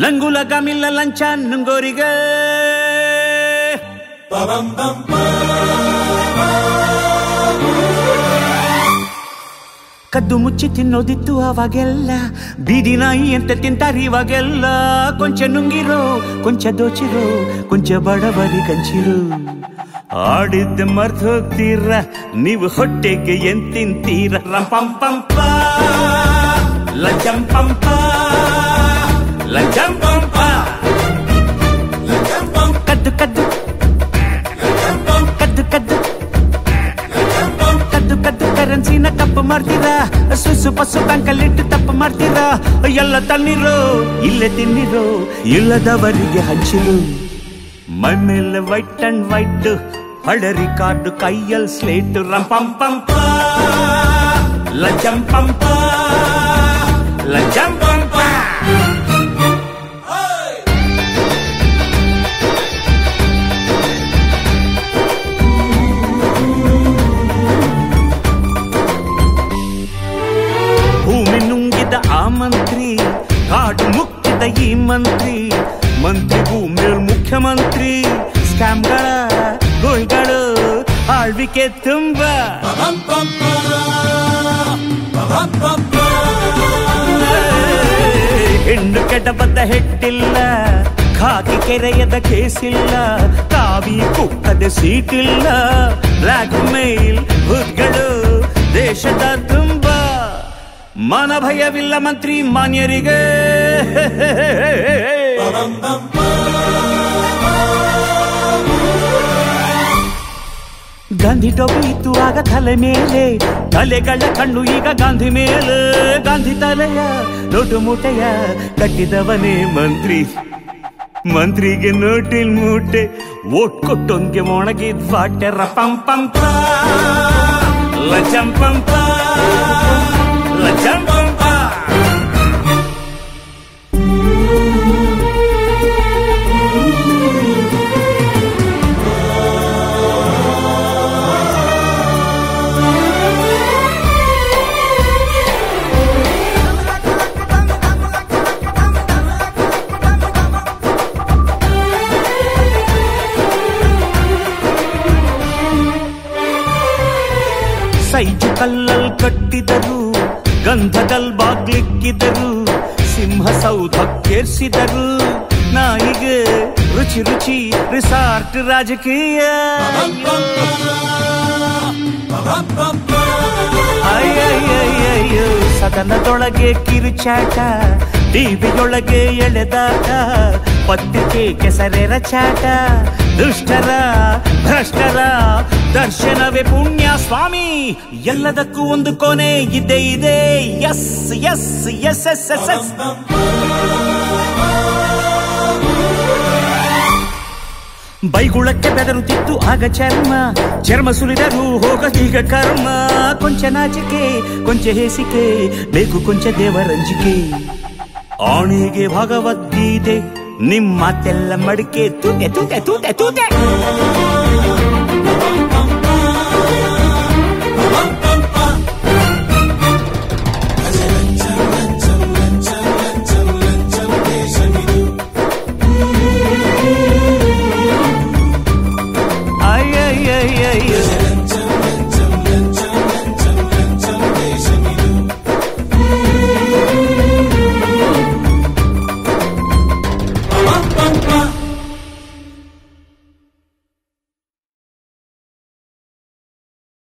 லங்குலகமில்ல லஞ்சான்னுங்கோரிகள் ಕದ್ದು ಮುಚ್ಚಿ ತಿನ್ನೋದಿತ್ತು ಆವಾಗೆಲ್ಲ, ಬೀದಿ ನಾಯಿ ಅಂತ ತಿಂತಾರೆ ಇವಾಗೆಲ್ಲ. ಕೊಂಚ ನುಂಗಿರೋ, ಕೊಂಚ ದೋಚಿರೋ, ಕೊಂಚ ಬಡವರಿ ಕಂಚಿರು. ಆಡಿದ್ದ ಮರ್ತು ಹೋಗ್ತೀರ ನೀವು, ಹೊಟ್ಟೆಗೆ ಏನ್ ತಿಂತೀರ? ಪಂ ಪಂಪ ಲಂಚಂ ಪಂಪ ಲಂಚಂ ಪಂಪ ಲಂಚಂ ಪಂಪ ಕದ್ದು ಕದ್ದು ಕರೆನ್ಸಿನ ತಪ್ಪು ಮಾಡ್ತೀರಾ, ಸುಸು ಪಸು ಕಂಕಲಿಟ್ಟು ತಪ್ಪು ಮಾಡ್ತೀರಾ. ಎಲ್ಲ ತನ್ನಿರೋ, ಇಲ್ಲೇ ತಿನ್ನಿರೋ, ಇಲ್ಲದವರಿಗೆ ಹಂಚಿರು. ಮೈ ಮೇಲೆ ವೈಟ್ ಅಂಡ್ ವೈಟ್ ಹಳರಿ ಕಾರ್ಡು, ಕೈಯಲ್ ಸ್ಲೇಟ್. ರಂಪಂ ಪಂಪ ಲಂಚಂ ಪಂಪ ಲಂಚಂ ಪಂಪ. ಮಂತ್ರಿ ಕಾಡು ಮುಕ್ತಿದ ಈ ಮಂತ್ರಿ, ಮಂತ್ರಿಗೂ ಮೇಲ್ ಮುಖ್ಯಮಂತ್ರಿ. ಸ್ಕ್ಯಾಮ್ಗಳ ಗೋಳ್ಗಳು ಆಳ್ವಿಕೆ ತುಂಬ. ಹೆಣ್ಣು ಕೆಡಬದ್ದ ಹೆಟ್ಟಿಲ್ಲ, ಖಾಕಿ ಕೆರೆಯದ ಕೇಸಿಲ್ಲ, ಕಾವಿ ಕುಕ್ಕದ ಸೀಟಿಲ್ಲ. ಬ್ಲ್ಯಾಕ್ ಮೇಲ್ ಹುಡ್ಗಳು ದೇಶದ ತುಂಬ. ಮಾನ ಭಯವಿಲ್ಲ ಮಂತ್ರಿ ಮಾನ್ಯರಿಗೆ. ಗಾಂಧಿ ಟೋಪಿ ಇತ್ತು ಆಗ ತಲೆ ಮೇಲೆ, ತಲೆಗಳ ಕಣ್ಣು ಈಗ ಗಾಂಧಿ ಮೇಲೆ. ಗಾಂಧಿ ತಲೆಯ ನೋಟು ಮೂಟೆಯ ಕಟ್ಟಿದವನೇ ಮಂತ್ರಿ. ಮಂತ್ರಿಗೆ ನೋಟಿಲ್ ಮೂಟೆ, ಓಟ್ ಕೊಟ್ಟೊಂದ್ಗೆ ಒಣಗಿದ್ ವಾಟೆ. ರಪಂ ಪಂಪ ಲಜಂ ಪಂಪ ಲಂಚಂ ಪಂಪ. ಸೈಜು ಕಲ್ಲಲ್ ಕಟ್ಟಿದರು, ಗಂಧದಲ್ ಬಾಗ್ಲಿಕ್ಕಿದರು, ಸಿಂಹ ಸೌಧಕ್ಕೇರ್ಸಿದರು. ನಾಯಿಗೆ ರುಚಿ ರುಚಿ ರಿಸಾರ್ಟ್ ರಾಜಕೀಯ. ಅಯ್ಯಯ್ಯಯ್ಯೋ, ಸದನದೊಳಗೆ ಕಿರುಚಾಟ, ಟಿವಿಯೊಳಗೆ ಎಳೆದಾಟ, ಪತ್ರಿಕೆ ಕೆಸರೆರ ಚಾಟ. ದುಷ್ಟರ ಭ್ರಷ್ಟರ ದರ್ಶನವೇ ಪುಣ್ಯ ಸ್ವಾಮಿ. ಎಲ್ಲದಕ್ಕೂ ಒಂದು ಕೊನೆ ಇದೆ ಇದೆ. ಎಸ್ ಎಸ್ ಎಸ್ ಎಸ್ ಎಸ್ ಎಸ್. ಬೈಗುಳಕ್ಕೆ ಬೆದರುತ್ತಿತ್ತು ಆಗ ಚರ್ಮ, ಚರ್ಮ ಸುಲಿದರು ಹೋಗದೀಗ ಕರ್ಮ. ಕೊಂಚ ನಾಚಿಕೆ, ಕೊಂಚ ಹೇಸಿಕೆ ಬೇಕು, ಕೊಂಚ ದೇವರಂಜಿಕೆ. ಆಣಿಗೆ ಭಗವದ್ಗೀತೆ, ನಿಮ್ಮತ್ತೆಲ್ಲ ಮಡಿಕೆ. ತೂತೆ ತೂತೆ ತೂತೆ ತೂತೆ.